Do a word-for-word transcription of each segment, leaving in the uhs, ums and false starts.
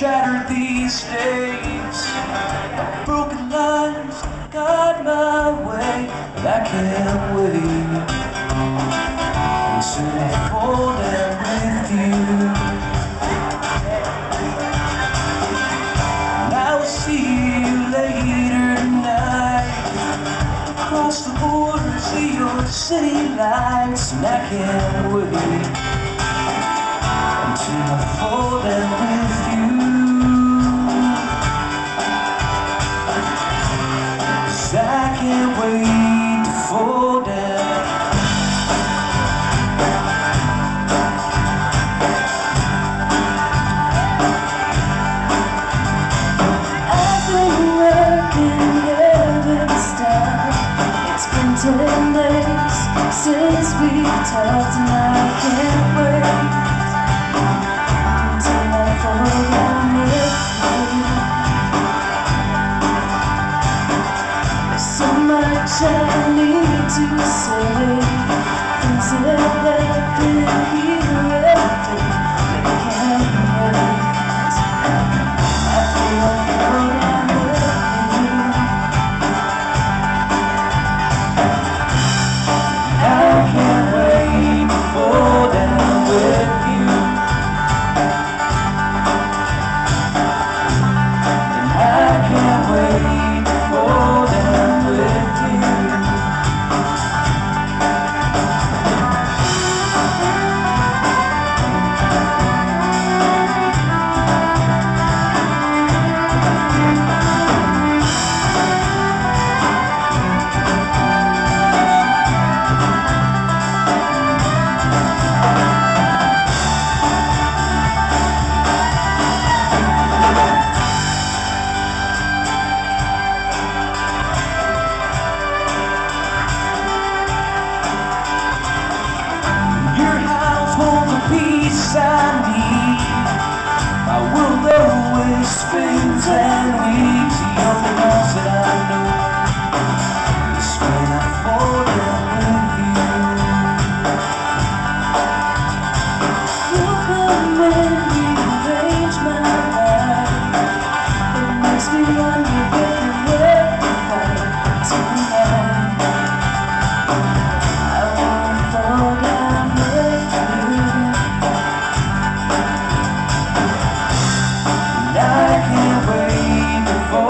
shattered these days. Broken lines guide my way, but I can't wait. I'm sitting cold and with you. And I will see you later tonight. Across the border, see your city lights, and I can't wait until I fold and I can't wait to fall down. As we work in every star, it's been ten days since we talked, and I can't wait until I fall down. I need to say things that I've been hearing, but I can't wait. I feel cold and with you. I can't wait to fall down with you. And I can't wait to fall down with you. Spins and weaves, the only ones that I know is when I fall down with you. You come when you arrange my life. It makes me wonder if you were the fight tonight. I want to fall down with you. I can't wait to fall.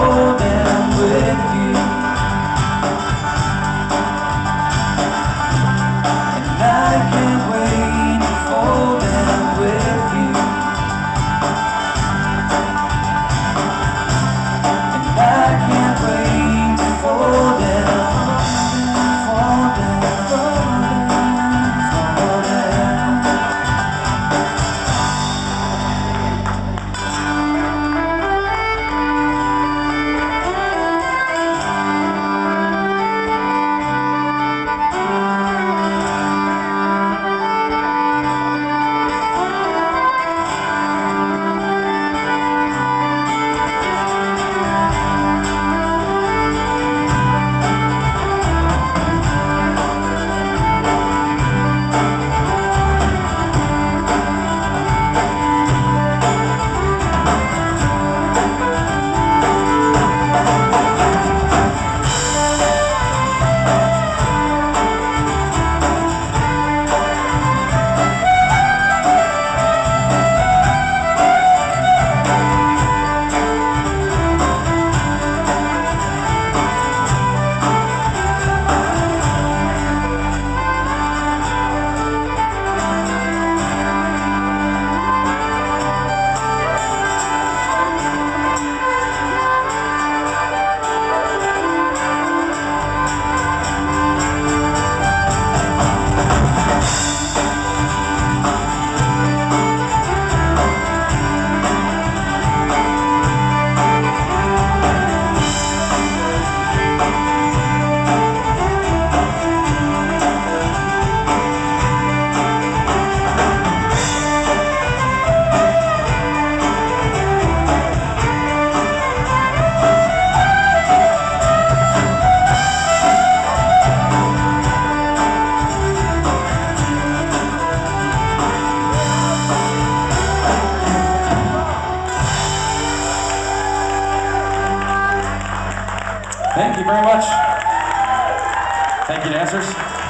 Thank you very much. Thank you, dancers.